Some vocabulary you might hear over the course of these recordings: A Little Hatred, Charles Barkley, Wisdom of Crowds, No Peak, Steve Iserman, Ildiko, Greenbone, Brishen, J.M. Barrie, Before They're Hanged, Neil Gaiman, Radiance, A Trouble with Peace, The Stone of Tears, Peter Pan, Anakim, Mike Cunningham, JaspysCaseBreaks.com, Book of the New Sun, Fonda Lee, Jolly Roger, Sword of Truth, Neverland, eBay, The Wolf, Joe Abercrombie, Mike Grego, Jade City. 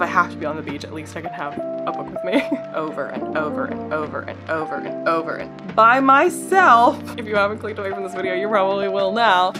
If I have to be on the beach, at least I can have a book with me. Over and over and over and over and over and by myself. If you haven't clicked away from this video, you probably will now.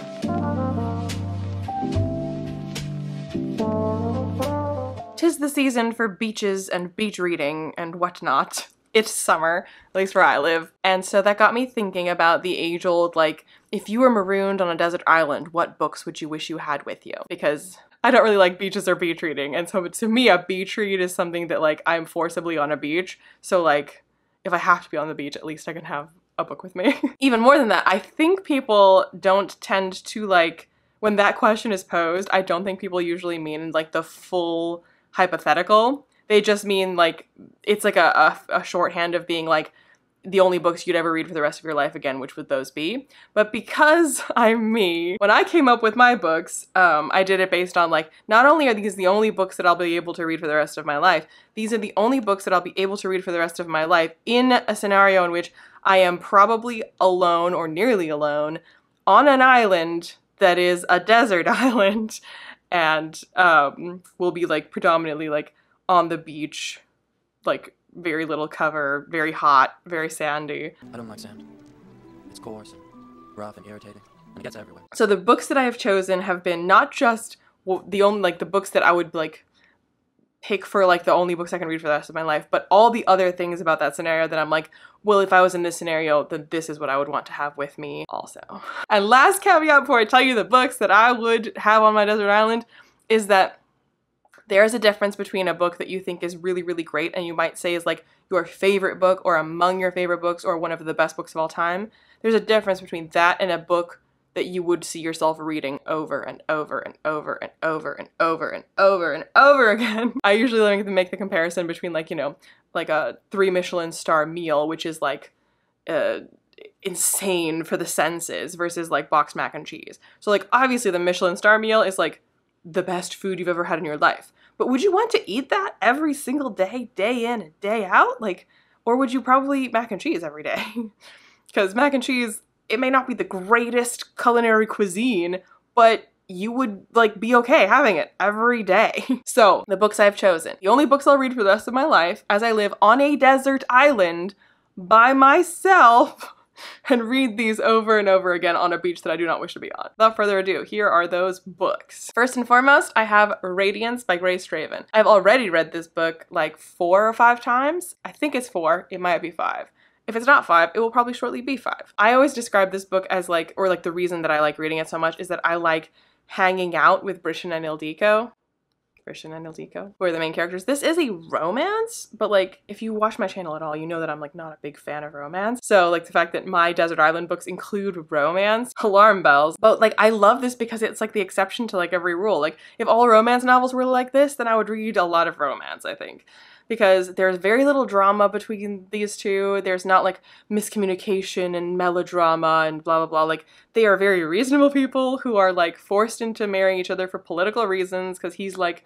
Tis the season for beaches and beach reading and whatnot. It's summer, at least where I live. And so that got me thinking about the age-old, like, if you were marooned on a desert island, what books would you wish you had with you? Because I don't really like beaches or beach reading, and so to me, a beach read is something that, like, I'm forcibly on a beach, so, like, if I have to be on the beach, at least I can have a book with me. Even more than that, I think people don't tend to, like, when that question is posed, I don't think people usually mean, like, the full hypothetical. They just mean, like, it's like a shorthand of being like the only books you'd ever read for the rest of your life again, which would those be? But because I'm me, when I came up with my books, I did it based on, like, not only are these the only books that I'll be able to read for the rest of my life, these are the only books that I'll be able to read for the rest of my life in a scenario in which I am probably alone or nearly alone on an island that is a desert island and will be, like, predominantly, like, on the beach, like, very little cover, very hot, very sandy. I don't like sand. It's coarse, rough, and irritating, and it gets everywhere. So the books that I have chosen have been not just the only, like, the books that I would, like, pick for, like, the only books I can read for the rest of my life, but all the other things about that scenario that I'm like, well, if I was in this scenario, then this is what I would want to have with me also. And last caveat before I tell you the books that I would have on my desert island is that there is a difference between a book that you think is really, really great and you might say is, like, your favorite book or among your favorite books or one of the best books of all time. There's a difference between that and a book that you would see yourself reading over and over and over and over and over and over and over again. I usually make the comparison between, like, you know, like a 3-Michelin-star meal, which is, like, insane for the senses, versus, like, boxed mac and cheese. So, like, obviously the Michelin-star meal is, like, the best food you've ever had in your life. But would you want to eat that every single day, day in and day out? Like, or would you probably eat mac and cheese every day? Because mac and cheese, it may not be the greatest culinary cuisine, but you would, like, be okay having it every day. So the books I've chosen, the only books I'll read for the rest of my life as I live on a desert island by myself and read these over and over again on a beach that I do not wish to be on. Without further ado, here are those books. First and foremost, I have Radiance by Grace Draven. I've already read this book like 4 or 5 times. I think it's 4, it might be 5. If it's not 5, it will probably shortly be 5. I always describe this book as, like, or, like, the reason that I like reading it so much is that I like hanging out with Brishen and Ildiko. Brishen and Ildiko, who are the main characters. This is a romance, but, like, if you watch my channel at all, you know that I'm, like, not a big fan of romance. So, like, the fact that my desert island books include romance, alarm bells. But, like, I love this because it's, like, the exception to, like, every rule. Like, if all romance novels were like this, then I would read a lot of romance, I think. Because there's very little drama between these two. There's not, like, miscommunication and melodrama and blah, blah, blah. Like, they are very reasonable people who are, like, forced into marrying each other for political reasons because he's, like,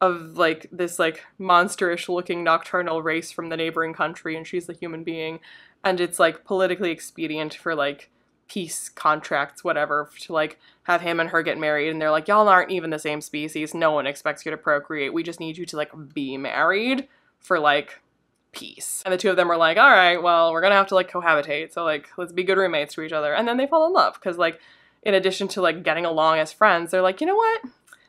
of, like, this, like, monsterish looking nocturnal race from the neighboring country and she's a human being. And it's, like, politically expedient for, like, peace contracts, whatever, to, like, have him and her get married, and they're like, y'all aren't even the same species. No one expects you to procreate. We just need you to, like, be married for, like, peace. And the two of them were like, all right, well, we're gonna have to, like, cohabitate, so, like, let's be good roommates to each other. And then they fall in love because, like, in addition to, like, getting along as friends, they're like, you know what?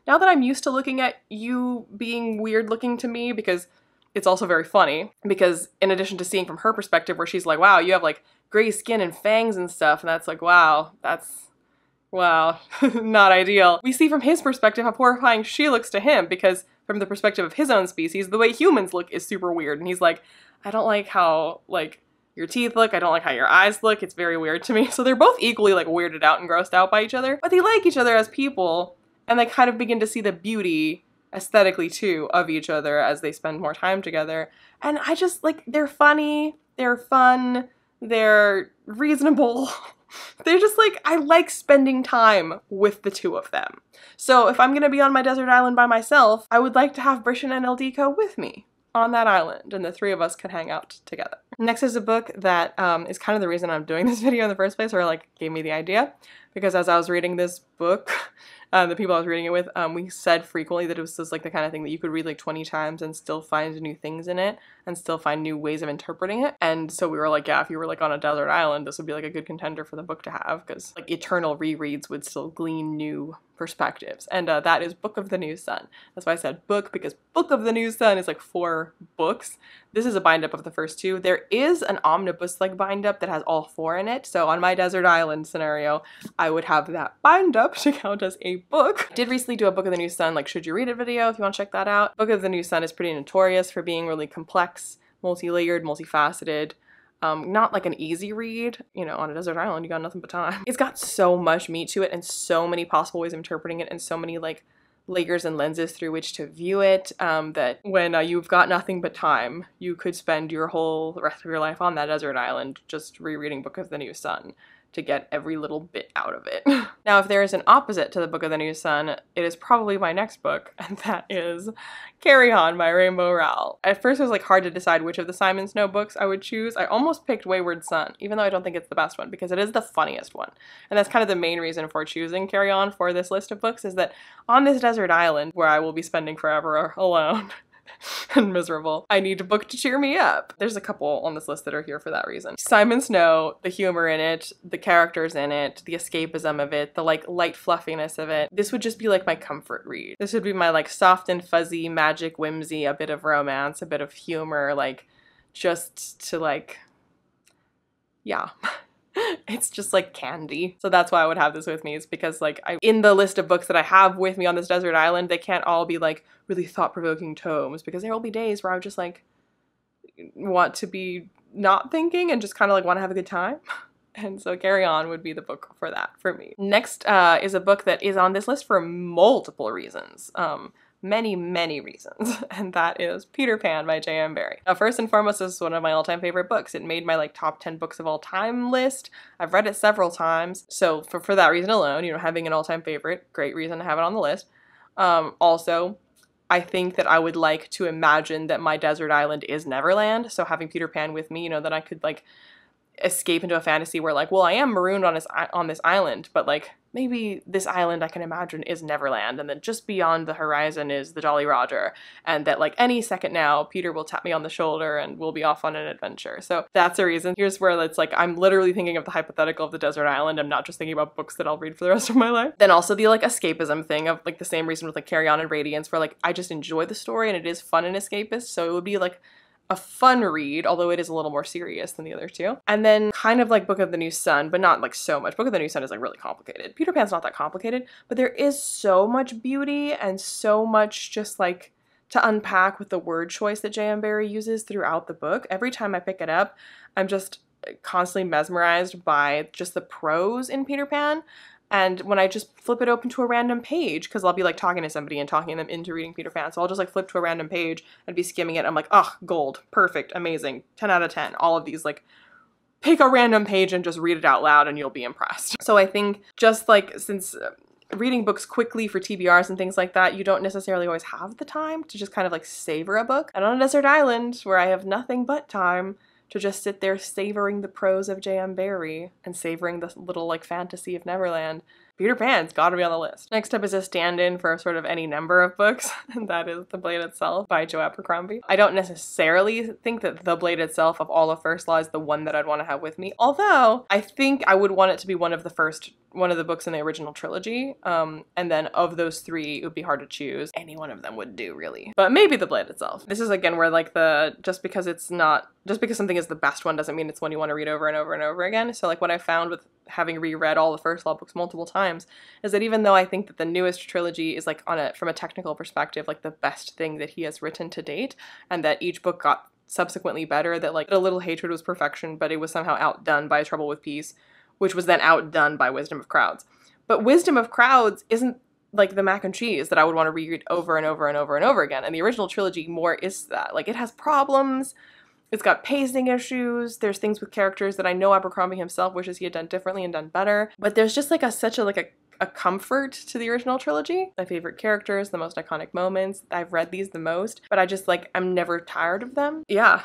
Now that I'm used to looking at you being weird looking to me, because it's also very funny, because in addition to seeing from her perspective where she's like, wow, you have, like, gray skin and fangs and stuff, and that's like, wow, that's, wow, not ideal. We see from his perspective how horrifying she looks to him, because from the perspective of his own species, the way humans look is super weird. And he's like, I don't like how, like, your teeth look. I don't like how your eyes look. It's very weird to me. So they're both equally, like, weirded out and grossed out by each other, but they like each other as people. And they kind of begin to see the beauty aesthetically too of each other as they spend more time together. And I just, like, they're funny. They're fun. They're reasonable. They're just, like, I like spending time with the two of them. So if I'm gonna be on my desert island by myself, I would like to have Brishen and Ildiko with me on that island, and the three of us could hang out together. Next is a book that is kind of the reason I'm doing this video in the first place, or, like, gave me the idea, because as I was reading this book the people I was reading it with, we said frequently that it was just like the kind of thing that you could read like 20 times and still find new things in it and still find new ways of interpreting it. And so we were like, yeah, if you were like on a desert island, this would be like a good contender for the book to have, because like eternal rereads would still glean new perspectives. And that is Book of the New Sun. That's why I said book, because Book of the New Sun is like 4 books. This is a bind-up of the first 2. There is an omnibus-like bind-up that has all 4 in it, so on my desert island scenario, I would have that bind-up to count as a book. I did recently do a Book of the New Sun, like, should you read it video if you want to check that out. Book of the New Sun is pretty notorious for being really complex, multi-layered, multifaceted. Not like an easy read, you know, on a desert island, you got nothing but time. It's got so much meat to it and so many possible ways of interpreting it and so many like layers and lenses through which to view it, that when you've got nothing but time, you could spend your whole rest of your life on that desert island just rereading Book of the New Sun to get every little bit out of it. Now, if there is an opposite to the Book of the New Sun, it is probably my next book, and that is Carry On by Rainbow Rowell. At first it was like hard to decide which of the Simon Snow books I would choose. I almost picked Wayward Son, even though I don't think it's the best one, because it is the funniest one. And that's kind of the main reason for choosing Carry On for this list of books, is that on this desert island where I will be spending forever alone, and miserable, I need a book to cheer me up. There's a couple on this list that are here for that reason. Simon Snow, the humor in it, the characters in it, the escapism of it, the like light fluffiness of it. This would just be like my comfort read. This would be my like soft and fuzzy magic whimsy, a bit of romance, a bit of humor, like just to like, yeah. It's just like candy. So that's why I would have this with me, is because like in the list of books that I have with me on this desert island, they can't all be like really thought-provoking tomes, because there will be days where I would just like want to be not thinking and just kind of like want to have a good time. And so Carry On would be the book for that for me. Next is a book that is on this list for multiple reasons. Many, many reasons, and that is Peter Pan by J.M. Barrie. Now, first and foremost, this is one of my all-time favorite books. It made my like top 10 books of all time list. I've read it several times, so for that reason alone, you know, having an all-time favorite, great reason to have it on the list. Also, I think that I would like to imagine that my desert island is Neverland, so having Peter Pan with me, you know, that I could like escape into a fantasy where like, well, I am marooned on this island, but like maybe this island I can imagine is Neverland, and then just beyond the horizon is the Jolly Roger, and that like any second now Peter will tap me on the shoulder and we'll be off on an adventure. So that's a reason. Here's where it's like I'm literally thinking of the hypothetical of the desert island. I'm not just thinking about books that I'll read for the rest of my life. Then also the like escapism thing of like the same reason with like Carry On and Radiance, where like I just enjoy the story and it is fun and escapist, so it would be like a fun read, although it is a little more serious than the other two. And then kind of like Book of the New Sun, but not like so much. Book of the New Sun is like really complicated. Peter Pan's not that complicated, but there is so much beauty and so much just like to unpack with the word choice that J.M. Barrie uses throughout the book. Every time I pick it up, I'm just constantly mesmerized by just the prose in Peter Pan. And when I just flip it open to a random page, because I'll be like talking to somebody and talking them into reading Peter Pan, so I'll just like flip to a random page and be skimming it, and I'm like, oh, gold, perfect, amazing, 10 out of 10. All of these, like, pick a random page and just read it out loud and you'll be impressed. So I think just like since reading books quickly for TBRs and things like that, you don't necessarily always have the time to just kind of like savor a book. And on a desert island where I have nothing but time to just sit there savoring the prose of J.M. Barrie and savoring the little like fantasy of Neverland, Peter Pan's gotta be on the list. Next up is a stand-in for sort of any number of books, and that is The Blade Itself by Joe Abercrombie. I don't necessarily think that The Blade Itself of all of First Law is the one that I'd want to have with me, although I think I would want it to be one of the books in the original trilogy, and then of those 3, it would be hard to choose. Any one of them would do, really. But maybe The Blade Itself. This is again where like just because something is the best one doesn't mean it's one you want to read over and over and over again. So like what I found with having reread all the First Law books multiple times is that even though I think that the newest trilogy is like from a technical perspective like the best thing that he has written to date, and that each book got subsequently better, that like A Little Hatred was perfection, but it was somehow outdone by A Trouble with Peace, which was then outdone by Wisdom of Crowds. But Wisdom of Crowds isn't like the mac and cheese that I would want to reread over and over and over and over again. And the original trilogy more is that. Like, it has problems, it's got pacing issues, there's things with characters that I know Abercrombie himself wishes he had done differently and done better. But there's just like a comfort to the original trilogy. My favorite characters, the most iconic moments, I've read these the most, but I just like, I'm never tired of them. Yeah.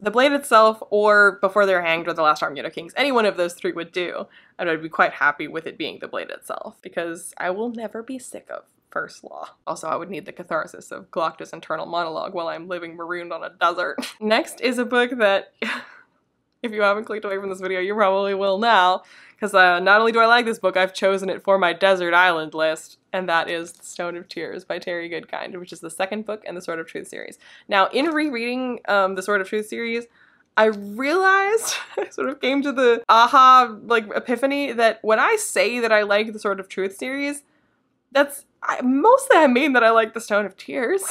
The Blade Itself or Before They're Hanged or The Last Army of Kings. Any one of those three would do, and I'd be quite happy with it being The Blade Itself, because I will never be sick of First Law. Also, I would need the catharsis of Galactus' internal monologue while I'm living marooned on a desert. Next is a book that, if you haven't clicked away from this video, you probably will now, because not only do I like this book, I've chosen it for my desert island list, and that is The Stone of Tears by Terry Goodkind, which is the second book in the Sword of Truth series. Now, in rereading the Sword of Truth series, I realized, I sort of came to the aha, like, epiphany that when I say that I like the Sword of Truth series, that's mostly I mean that I like The Stone of Tears.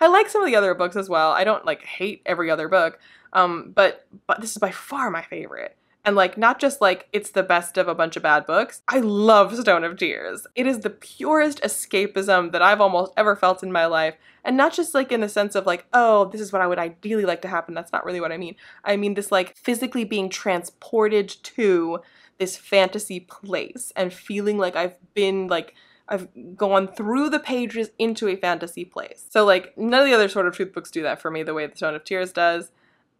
I like some of the other books as well. I don't, like, hate every other book, but this is by far my favorite. And, like, not just, like, it's the best of a bunch of bad books. I love Stone of Tears. It is the purest escapism that I've almost ever felt in my life. And not just, like, in the sense of, like, oh, this is what I would ideally like to happen. That's not really what I mean. I mean this, like, physically being transported to this fantasy place and feeling like I've been, like, I've gone through the pages into a fantasy place. So, like, none of the other Sword of Truth books do that for me the way The Stone of Tears does.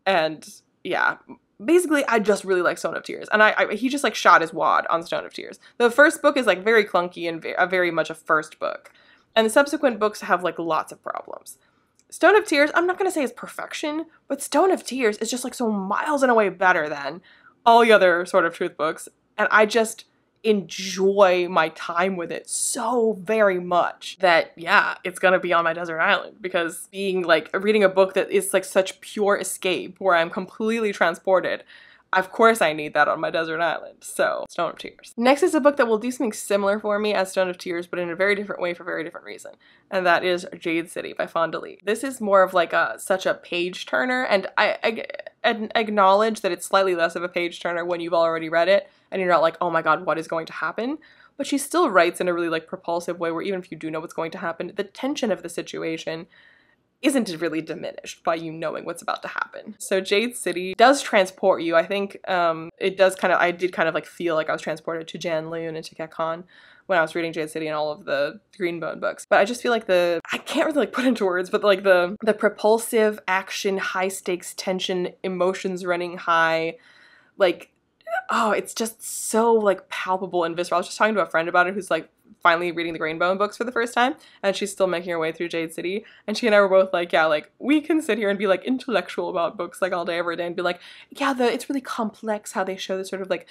And, yeah, basically I just really like Stone of Tears. And he just, like, shot his wad on Stone of Tears. The first book is, like, very clunky and very much a first book. And the subsequent books have, like, lots of problems. Stone of Tears, I'm not gonna say is perfection, but Stone of Tears is just, like, so miles and away better than all the other Sword of Truth books. And I just enjoy my time with it so very much that, yeah, it's gonna be on my desert island, because being, like, reading a book that is, like, such pure escape where I'm completely transported, of course I need that on my desert island. So, Stone of Tears. Next is a book that will do something similar for me as Stone of Tears, but in a very different way for a very different reason, and that is Jade City by Fonda Lee. This is more of, like, such a page turner, and I acknowledge that it's slightly less of a page turner when you've already read it, and you're not like, oh my god, what is going to happen? But she still writes in a really, like, propulsive way where even if you do know what's going to happen, the tension of the situation isn't really diminished by you knowing what's about to happen. So Jade City does transport you. I think it does kind of, I did kind of, like, feel like I was transported to Janloon and to Kekon when I was reading Jade City and all of the Greenbone books. But I just feel like I can't really, like, put into words, but, like, the propulsive action, high stakes tension, emotions running high, like, oh, it's just so, like, palpable and visceral. I was just talking to a friend about it who's, like, finally reading the Greenbone books for the first time, and she's still making her way through Jade City, and she and I were both like, yeah, like, we can sit here and be, like, intellectual about books, like, all day every day and be like, yeah, it's really complex how they show this sort of, like,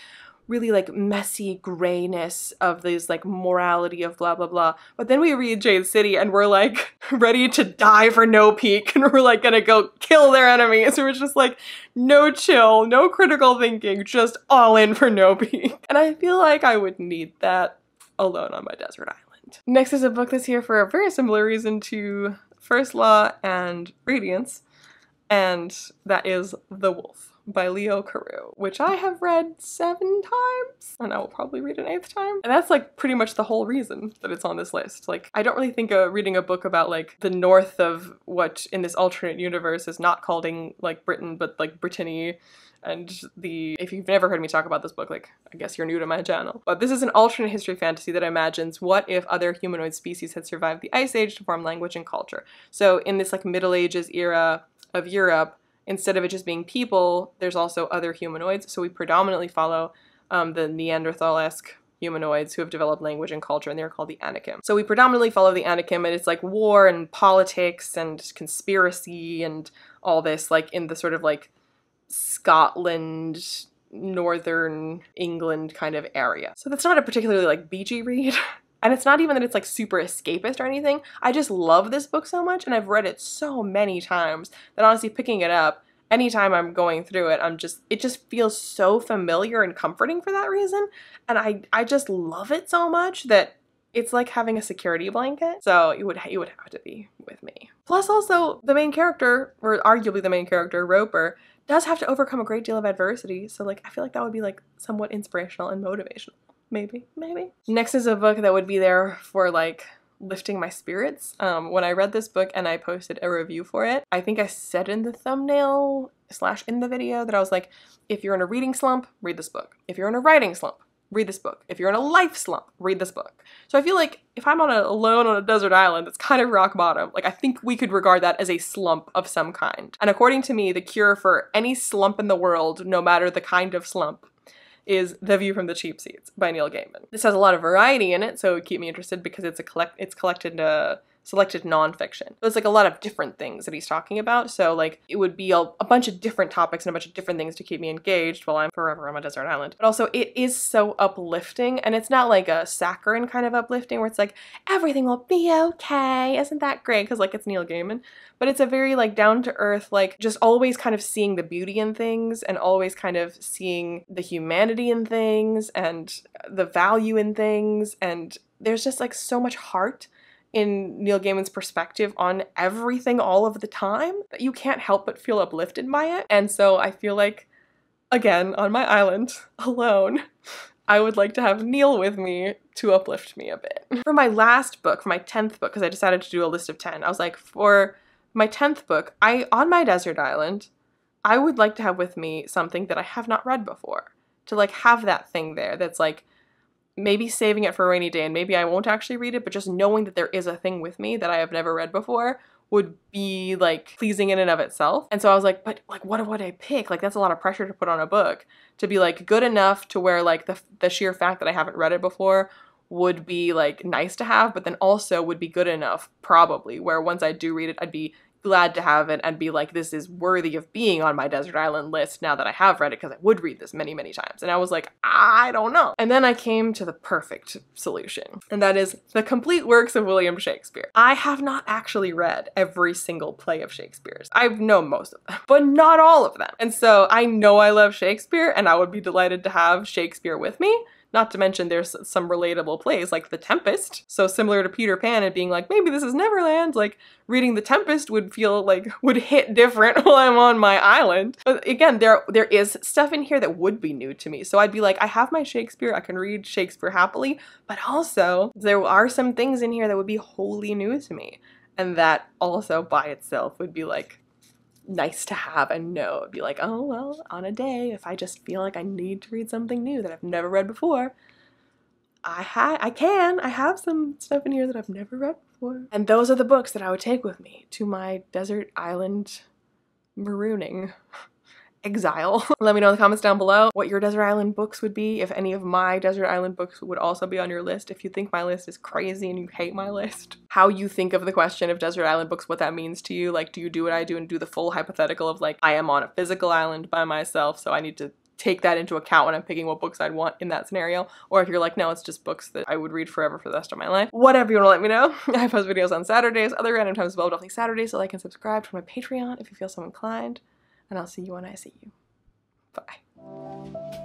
really, like, messy grayness of this, like, morality of blah blah blah, but then we read Jade City and we're, like, ready to die for No Peak, and we're, like, gonna go kill their enemies. It was just, like, no chill, no critical thinking, just all in for No Peak, and I feel like I would need that alone on my desert island. Next is a book that's here for a very similar reason to First Law and Radiance, and that is The Wolf by Leo Carew, which I have read 7 times, and I will probably read an 8th time. And that's, like, pretty much the whole reason that it's on this list. Like, I don't really think reading a book about, like, the north of what in this alternate universe is not called, like, Britain, but, like, Brittany, and if you've never heard me talk about this book, like, I guess you're new to my channel. But this is an alternate history fantasy that imagines what if other humanoid species had survived the Ice Age to form language and culture. So in this, like, Middle Ages era of Europe, instead of it just being people, there's also other humanoids. So we predominantly follow the Neanderthal-esque humanoids who have developed language and culture, and they're called the Anakim. So we predominantly follow the Anakim, and it's, like, war and politics and conspiracy and all this, like, in the sort of, like, Scotland, Northern England kind of area. So that's not a particularly, like, beachy read. And it's not even that it's, like, super escapist or anything. I just love this book so much, and I've read it so many times that honestly picking it up, anytime I'm going through it, it just feels so familiar and comforting for that reason. And I just love it so much that it's like having a security blanket. So it would have to be with me. Plus also the main character, or arguably the main character, Roper, does have to overcome a great deal of adversity. So, like, I feel like that would be, like, somewhat inspirational and motivational. Maybe. Next is a book that would be there for, like, lifting my spirits. When I read this book and I posted a review for it, I think I said in the thumbnail / in the video that I was like, if you're in a reading slump, read this book. If you're in a writing slump, read this book. If you're in a life slump, read this book. So I feel like if I'm alone on a desert island, that's kind of rock bottom. Like, I think we could regard that as a slump of some kind. And according to me, the cure for any slump in the world, no matter the kind of slump, is The View from the Cheap Seats by Neil Gaiman. This has a lot of variety in it, so it would keep me interested because it's selected nonfiction. So it's like a lot of different things that he's talking about, so like it would be a bunch of different topics and a bunch of different things to keep me engaged while I'm forever on a desert island. But also it is so uplifting, and it's not like a saccharine kind of uplifting where it's like everything will be okay, isn't that great, because like it's Neil Gaiman, but it's a very like down to earth, like just always kind of seeing the beauty in things and always kind of seeing the humanity in things and the value in things, and there's just like so much heart in Neil Gaiman's perspective on everything all of the time that you can't help but feel uplifted by it. And so I feel like, again, on my island, alone, I would like to have Neil with me to uplift me a bit. For my last book, for my 10th book, because I decided to do a list of 10, I was like, for my 10th book, on my desert island, I would like to have with me something that I have not read before, to like have that thing there that's like, maybe saving it for a rainy day and maybe I won't actually read it, but just knowing that there is a thing with me that I have never read before would be like pleasing in and of itself. And so I was like, but like what would I pick? Like that's a lot of pressure to put on a book to be like good enough to where like the sheer fact that I haven't read it before would be like nice to have, but then also would be good enough probably where once I do read it, I'd be glad to have it and be like, this is worthy of being on my desert island list now that I have read it, because I would read this many, many times. And I was like, I don't know. And then I came to the perfect solution, and that is the complete works of William Shakespeare. I have not actually read every single play of Shakespeare's. I know most of them, but not all of them. And so I know I love Shakespeare, and I would be delighted to have Shakespeare with me. Not to mention there's some relatable plays like The Tempest. So similar to Peter Pan and being like, maybe this is Neverland, like reading The Tempest would feel like, would hit different while I'm on my island. But again, there is stuff in here that would be new to me. So I'd be like, I have my Shakespeare, I can read Shakespeare happily, but also there are some things in here that would be wholly new to me. And that also by itself would be like, nice to have and know. It'd be like, oh well, on a day if I just feel like I need to read something new that I've never read before, I have some stuff in here that I've never read before. And those are the books that I would take with me to my desert island marooning exile. Let me know in the comments down below what your desert island books would be, if any of my desert island books would also be on your list, if you think my list is crazy and you hate my list, how you think of the question of desert island books, what that means to you, like do you do what I do and do the full hypothetical of like I am on a physical island by myself, so I need to take that into account when I'm picking what books I'd want in that scenario, or if you're like, no, it's just books that I would read forever for the rest of my life. Whatever you want to let me know. I post videos on Saturdays, other random times as well, definitely Saturdays, so like and subscribe to my Patreon if you feel so inclined. And I'll see you when I see you. Bye.